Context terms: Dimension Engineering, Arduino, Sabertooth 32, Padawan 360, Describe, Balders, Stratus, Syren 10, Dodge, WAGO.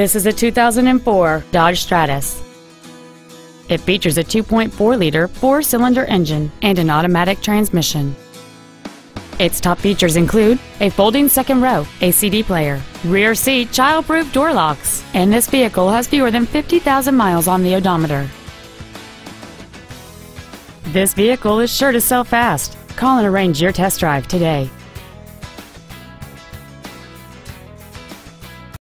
This is a 2004 Dodge Stratus. It features a 2.4-liter four-cylinder engine and an automatic transmission. Its top features include a folding second row, a CD player, rear seat child-proof door locks, and this vehicle has fewer than 50,000 miles on the odometer. This vehicle is sure to sell fast. Call and arrange your test drive today.